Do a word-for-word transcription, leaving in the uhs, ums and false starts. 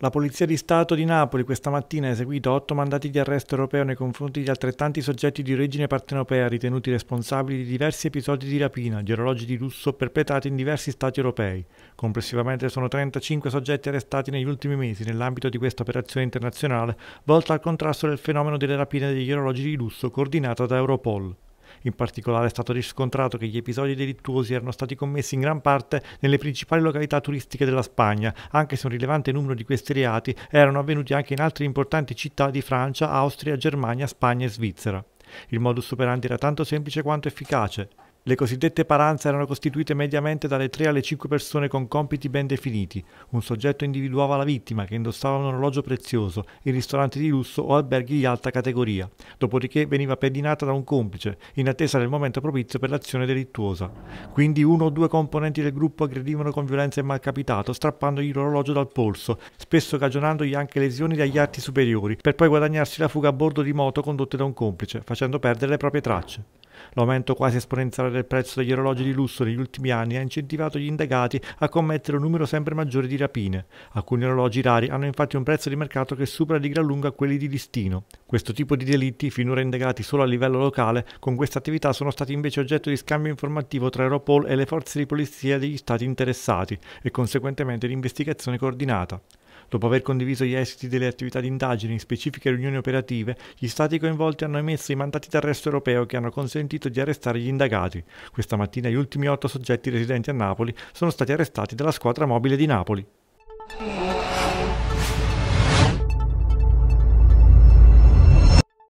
La Polizia di Stato di Napoli questa mattina ha eseguito otto mandati di arresto europeo nei confronti di altrettanti soggetti di origine partenopea ritenuti responsabili di diversi episodi di rapina, di orologi di lusso perpetrati in diversi stati europei. Complessivamente sono trentacinque soggetti arrestati negli ultimi mesi nell'ambito di questa operazione internazionale volta al contrasto del fenomeno delle rapine degli orologi di lusso coordinata da Europol. In particolare è stato riscontrato che gli episodi delittuosi erano stati commessi in gran parte nelle principali località turistiche della Spagna, anche se un rilevante numero di questi reati erano avvenuti anche in altre importanti città di Francia, Austria, Germania, Spagna e Svizzera. Il modus operandi era tanto semplice quanto efficace. Le cosiddette paranze erano costituite mediamente dalle tre alle cinque persone con compiti ben definiti. Un soggetto individuava la vittima, che indossava un orologio prezioso, in ristoranti di lusso o alberghi di alta categoria. Dopodiché veniva pedinata da un complice, in attesa del momento propizio per l'azione delittuosa. Quindi uno o due componenti del gruppo aggredivano con violenza il malcapitato, strappandogli l'orologio dal polso, spesso cagionandogli anche lesioni dagli arti superiori, per poi guadagnarsi la fuga a bordo di moto condotte da un complice, facendo perdere le proprie tracce. L'aumento quasi esponenziale del prezzo degli orologi di lusso negli ultimi anni ha incentivato gli indagati a commettere un numero sempre maggiore di rapine. Alcuni orologi rari hanno infatti un prezzo di mercato che supera di gran lunga quelli di listino. Questo tipo di delitti, finora indagati solo a livello locale, con questa attività sono stati invece oggetto di scambio informativo tra Europol e le forze di polizia degli stati interessati e conseguentemente di investigazione coordinata. Dopo aver condiviso gli esiti delle attività di indagine in specifiche riunioni operative, gli Stati coinvolti hanno emesso i mandati d'arresto europeo che hanno consentito di arrestare gli indagati. Questa mattina gli ultimi otto soggetti residenti a Napoli sono stati arrestati dalla squadra mobile di Napoli.